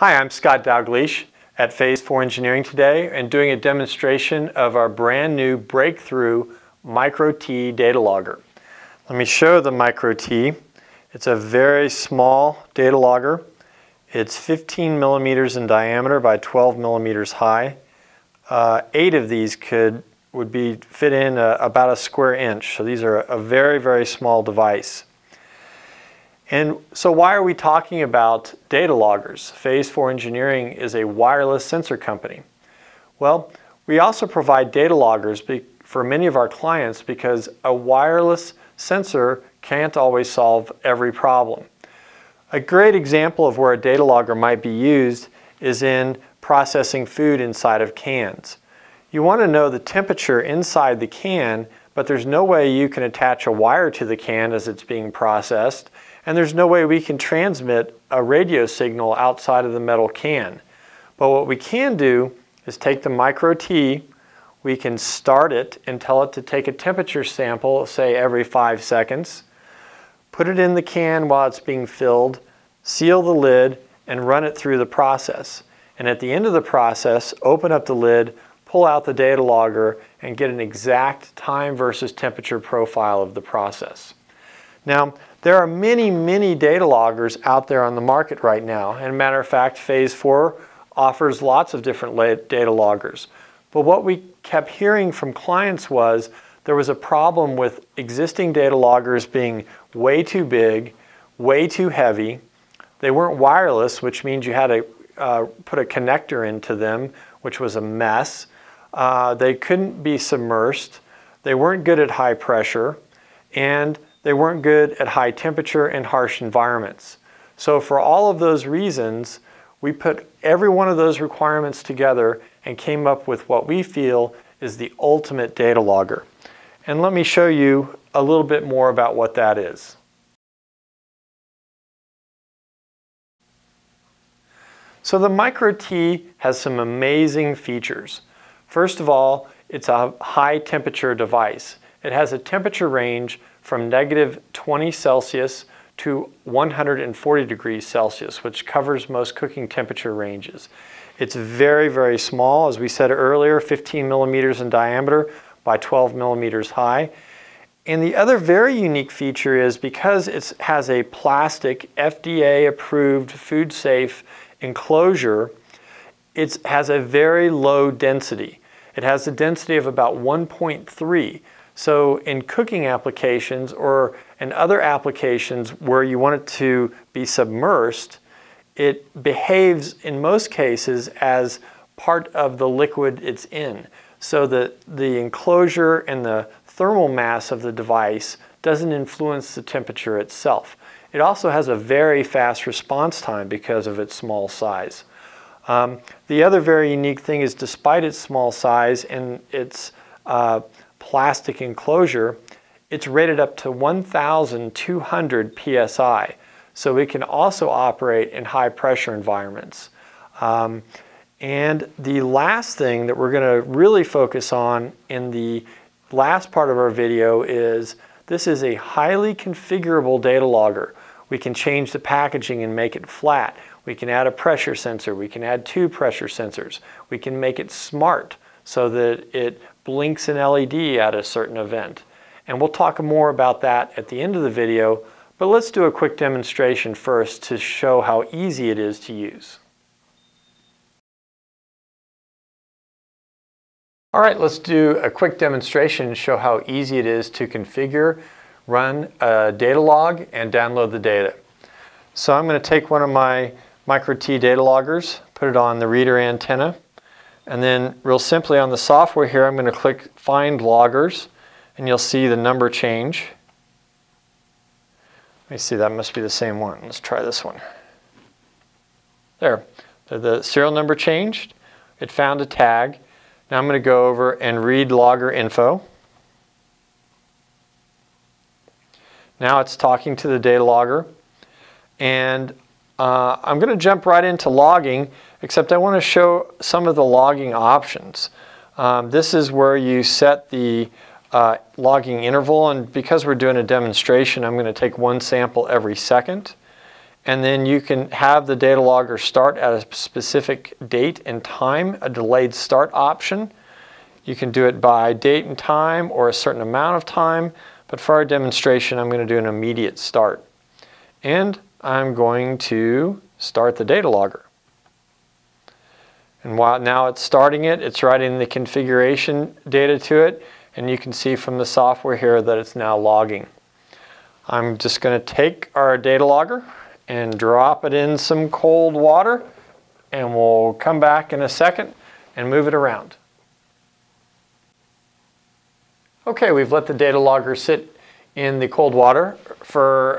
Hi, I'm Scott Dalgleish at Phase IV Engineering today and doing a demonstration of our brand new breakthrough Micro-T data logger. Let me show the Micro-T. It's a very small data logger. It's 15 millimeters in diameter by 12 millimeters high. 8 of these would fit in about a square inch. So these are a very, very small device. And so why are we talking about data loggers? Phase IV Engineering is a wireless sensor company. Well, we also provide data loggers for many of our clients because a wireless sensor can't always solve every problem. A great example of where a data logger might be used is in processing food inside of cans. You want to know the temperature inside the can, but there's no way you can attach a wire to the can as it's being processed, and there's no way we can transmit a radio signal outside of the metal can. But what we can do is take the Micro-T, we can start it and tell it to take a temperature sample, say every 5 seconds, put it in the can while it's being filled, seal the lid, and run it through the process. And at the end of the process, open up the lid, pull out the data logger, and get an exact time versus temperature profile of the process. Now, there are many, many data loggers out there on the market right now. And matter of fact, Phase IV offers lots of different data loggers. But what we kept hearing from clients was there was a problem with existing data loggers being way too big, way too heavy. They weren't wireless, which means you had to put a connector into them, which was a mess. They couldn't be submersed, they weren't good at high pressure, and they weren't good at high temperature and harsh environments. So for all of those reasons, we put every one of those requirements together and came up with what we feel is the ultimate data logger. And let me show you a little bit more about what that is. So the Micro-T has some amazing features. First of all, it's a high temperature device. It has a temperature range from -20°C to 140°C, which covers most cooking temperature ranges. It's very, very small, as we said earlier, 15 millimeters in diameter by 12 millimeters high. And the other very unique feature is because it has a plastic FDA-approved food-safe enclosure, it has a very low density. It has a density of about 1.3. So in cooking applications or in other applications where you want it to be submersed, it behaves in most cases as part of the liquid it's in. So the enclosure and the thermal mass of the device doesn't influence the temperature itself. It also has a very fast response time because of its small size. The other very unique thing is despite its small size and its plastic enclosure, it's rated up to 1,200 PSI. So it can also operate in high pressure environments. And the last thing that we're going to really focus on in the last part of our video is this is a highly configurable data logger. We can change the packaging and make it flat. We can add a pressure sensor. We can add 2 pressure sensors. We can make it smart so that it blinks an LED at a certain event. And we'll talk more about that at the end of the video, but let's do a quick demonstration first to show how easy it is to use. All right, let's do a quick demonstration to show how easy it is to configure, run a data log, and download the data. So I'm going to take one of my Micro-T data loggers, put it on the reader antenna, and then real simply on the software here, I'm going to click Find Loggers, and you'll see the number change. Let me see, that must be the same one. Let's try this one. There, the serial number changed. It found a tag. Now I'm going to go over and read logger info. Now it's talking to the data logger. And I'm going to jump right into logging, except I want to show some of the logging options. This is where you set the logging interval. And because we're doing a demonstration, I'm going to take one sample every second. and then you can have the data logger start at a specific date and time, a delayed start option. You can do it by date and time or a certain amount of time, but for our demonstration, I'm going to do an immediate start. And I'm going to start the data logger. And while now it's starting it, it's writing the configuration data to it, and you can see from the software here that it's now logging. I'm just going to take our data logger and drop it in some cold water, and we'll come back in a second and move it around. Okay, we've let the data logger sit in the cold water for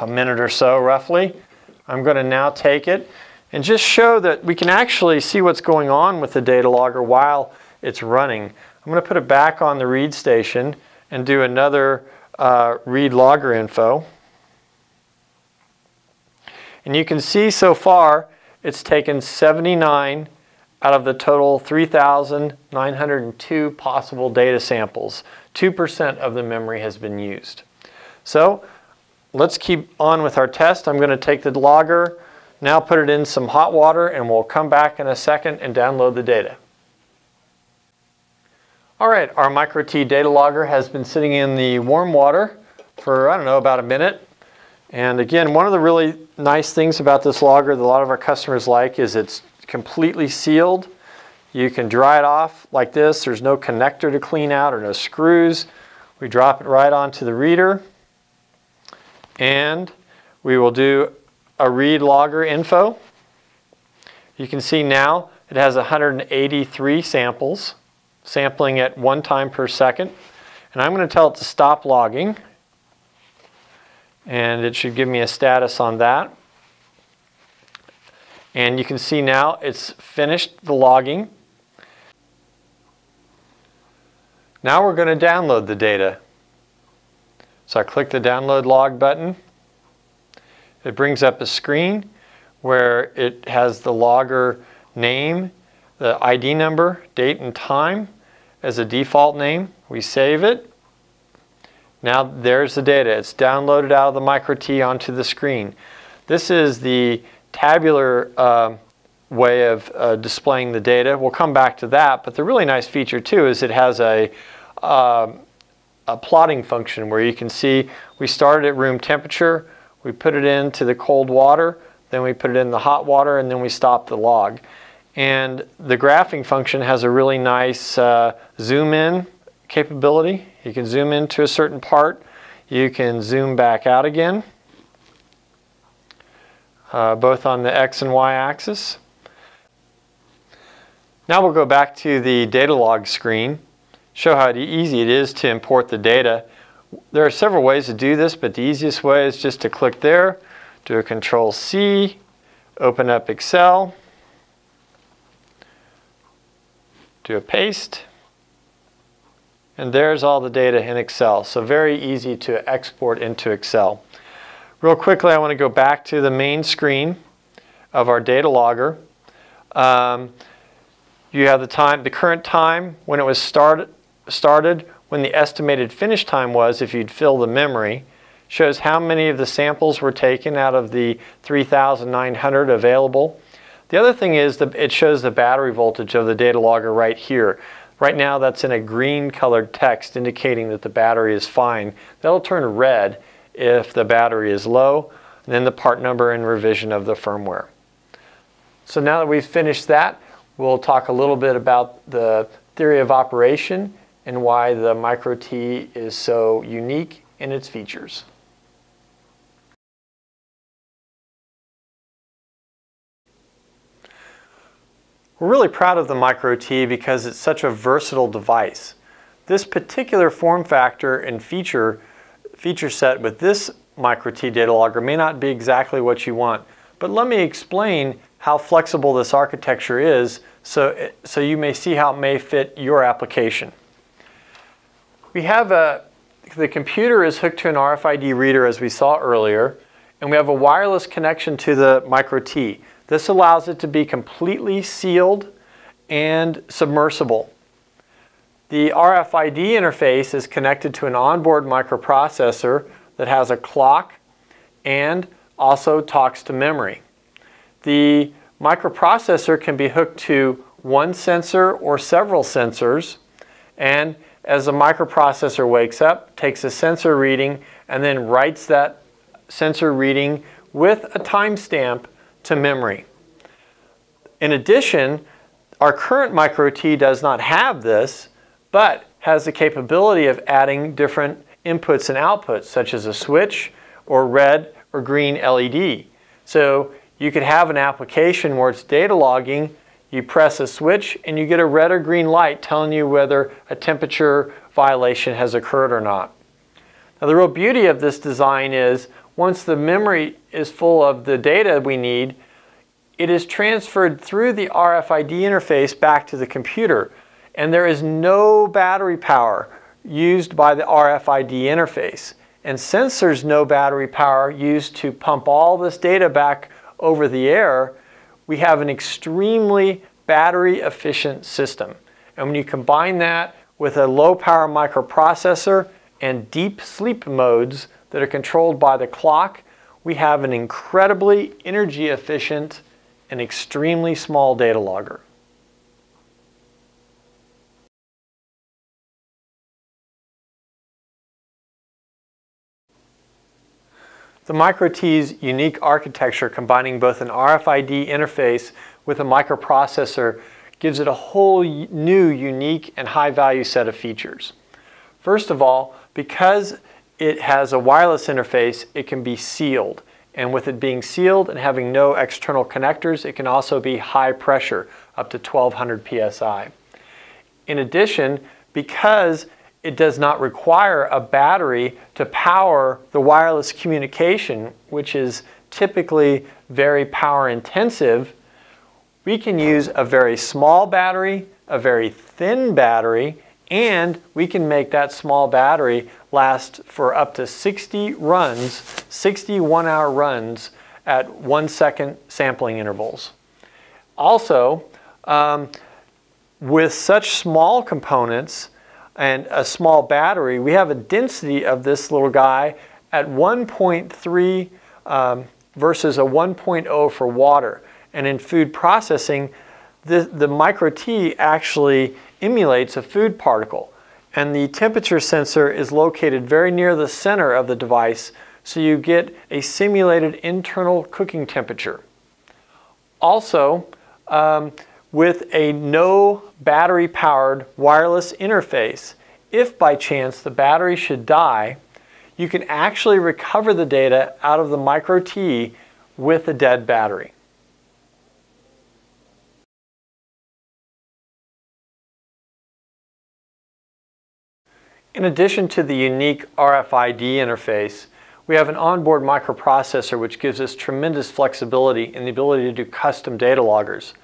a minute or so, roughly. I'm going to now take it and just show that we can actually see what's going on with the data logger while it's running. I'm going to put it back on the read station and do another read logger info. And you can see so far it's taken 79 out of the total 3,902 possible data samples. 2% of the memory has been used. So let's keep on with our test. I'm going to take the logger, now put it in some hot water, and we'll come back in a second and download the data. All right, our Micro-T data logger has been sitting in the warm water for, I don't know, about a minute. And again, one of the really nice things about this logger that a lot of our customers like is it's completely sealed. You can dry it off like this. There's no connector to clean out or no screws. We drop it right onto the reader. And we will do a read logger info. You can see now it has 183 samples, sampling at 1 time per second. And I'm going to tell it to stop logging. And it should give me a status on that. And you can see now it's finished the logging. Now we're going to download the data. So I click the download log button. It brings up a screen where it has the logger name, the ID number, date and time as a default name. We save it. Now there's the data. It's downloaded out of the Micro-T onto the screen. This is the tabular way of displaying the data. We'll come back to that, but the really nice feature too is it has a plotting function where you can see we started at room temperature, we put it into the cold water, then we put it in the hot water, and then we stopped the log. And the graphing function has a really nice zoom in capability. You can zoom into a certain part, you can zoom back out again. Both on the X and Y axis. Now we'll go back to the data log screen, show how easy it is to import the data. There are several ways to do this, but the easiest way is just to click there, do a Control-C, open up Excel, do a paste, and there's all the data in Excel. So very easy to export into Excel. Real quickly, I want to go back to the main screen of our data logger. You have the time, the current time, when it was started, when the estimated finish time was, if you'd fill the memory, shows how many of the samples were taken out of the 3,900 available. The other thing is that it shows the battery voltage of the data logger right here. Right now, that's in a green colored text indicating that the battery is fine. That'll turn red if the battery is low, and then the part number and revision of the firmware. So now that we've finished that, we'll talk a little bit about the theory of operation and why the Micro-T is so unique in its features. We're really proud of the Micro-T because it's such a versatile device. This particular form factor and feature set with this Micro-T data logger may not be exactly what you want, but let me explain how flexible this architecture is so you may see how it may fit your application. We have the computer is hooked to an RFID reader, as we saw earlier, and we have a wireless connection to the Micro-T. This allows it to be completely sealed and submersible. The RFID interface is connected to an onboard microprocessor that has a clock and also talks to memory. The microprocessor can be hooked to one sensor or several sensors, and as the microprocessor wakes up, takes a sensor reading and then writes that sensor reading with a timestamp to memory. In addition, our current Micro-T does not have this, but has the capability of adding different inputs and outputs, such as a switch or red or green LED. So you could have an application where it's data logging, you press a switch and you get a red or green light telling you whether a temperature violation has occurred or not. Now the real beauty of this design is once the memory is full of the data we need, it is transferred through the RFID interface back to the computer, and there is no battery power used by the RFID interface, and sensors no battery power used to pump all this data back over the air. We have an extremely battery efficient system, and when you combine that with a low power microprocessor and deep sleep modes that are controlled by the clock, we have an incredibly energy efficient and extremely small data logger. The Micro-T's unique architecture, combining both an RFID interface with a microprocessor, gives it a whole new, unique, and high-value set of features. First of all, because it has a wireless interface, it can be sealed. And with it being sealed and having no external connectors, it can also be high pressure, up to 1200 PSI. In addition, because it does not require a battery to power the wireless communication, which is typically very power intensive, we can use a very small battery, a very thin battery, and we can make that small battery last for up to 60 runs, 60 one-hour runs at 1 second sampling intervals. Also, with such small components and a small battery, we have a density of this little guy at 1.3 versus a 1.0 for water. And in food processing, the Micro-T actually emulates a food particle. And the temperature sensor is located very near the center of the device, so you get a simulated internal cooking temperature. Also, with a no battery powered wireless interface, if by chance the battery should die, you can actually recover the data out of the Micro-T with a dead battery. In addition to the unique RFID interface, we have an onboard microprocessor which gives us tremendous flexibility and the ability to do custom data loggers.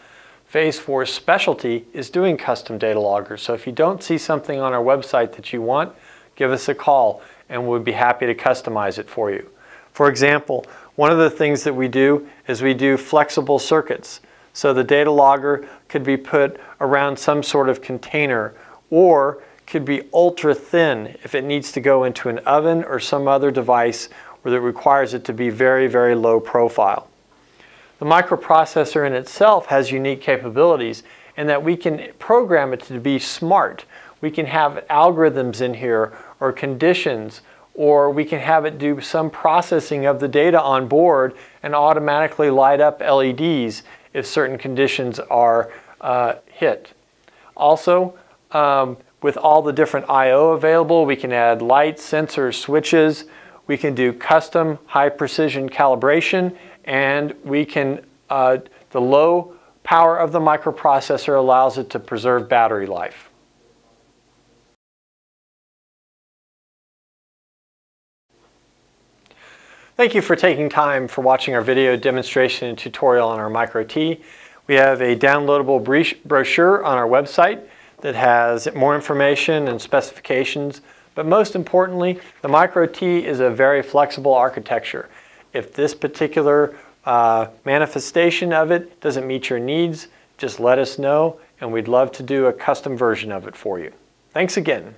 Phase IV's specialty is doing custom data loggers, so if you don't see something on our website that you want, give us a call and we'll be happy to customize it for you. For example, one of the things that we do is we do flexible circuits. So the data logger could be put around some sort of container, or could be ultra thin if it needs to go into an oven or some other device where it requires it to be very, very low profile. The microprocessor in itself has unique capabilities in that we can program it to be smart. We can have algorithms in here or conditions, or we can have it do some processing of the data on board and automatically light up LEDs if certain conditions are hit. Also, with all the different I/O available, we can add lights, sensors, switches. We can do custom high precision calibration, and we can, the low power of the microprocessor allows it to preserve battery life. Thank you for taking time for watching our video demonstration and tutorial on our Micro-T. We have a downloadable brochure on our website that has more information and specifications, but most importantly, the Micro-T is a very flexible architecture. If this particular manifestation of it doesn't meet your needs, just let us know and we'd love to do a custom version of it for you. Thanks again.